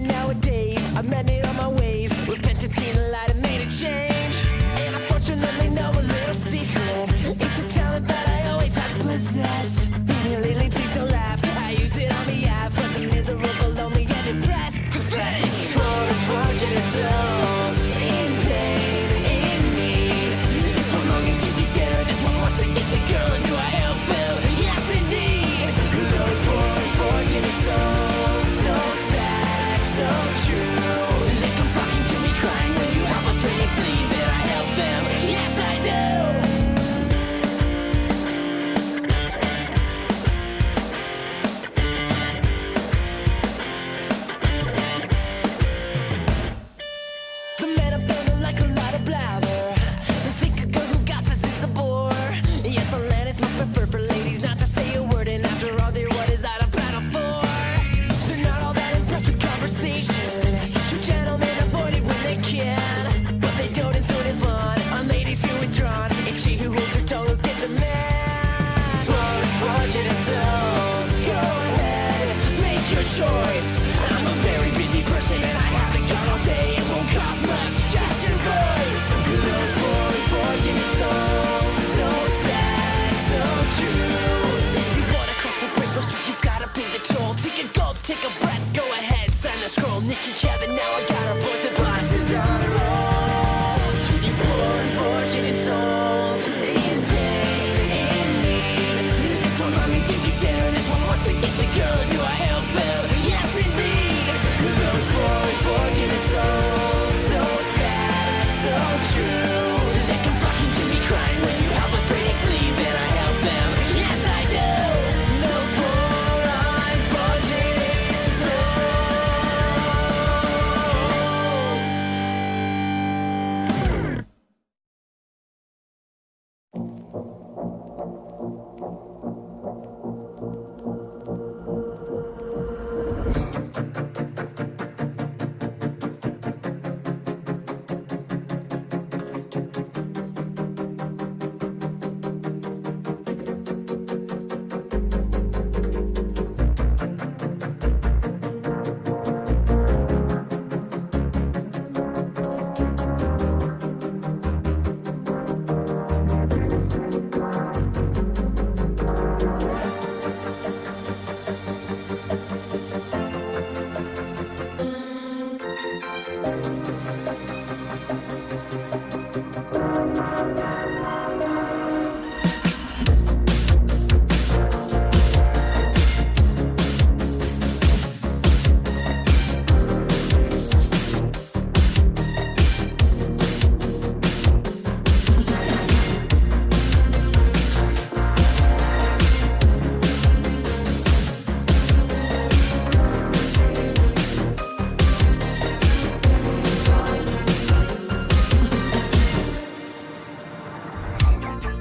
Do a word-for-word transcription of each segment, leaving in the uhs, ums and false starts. that nowadays I've mended all my ways. Repented, seen a light, and made a change. And I fortunately know a little secret. It's a talent that I always have possessed. Media lately, please don't laugh. I use it on the app, but the miserable, lonely, and depressed. Pathetic. More unfortunate souls in pain, in need. This one longing to get there. This one wants to get the girl. Do I help Bill? Yes, indeed. Those poor unfortunate souls. So sad, so true. They can find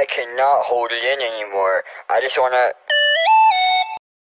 I cannot hold it in anymore. I just want to...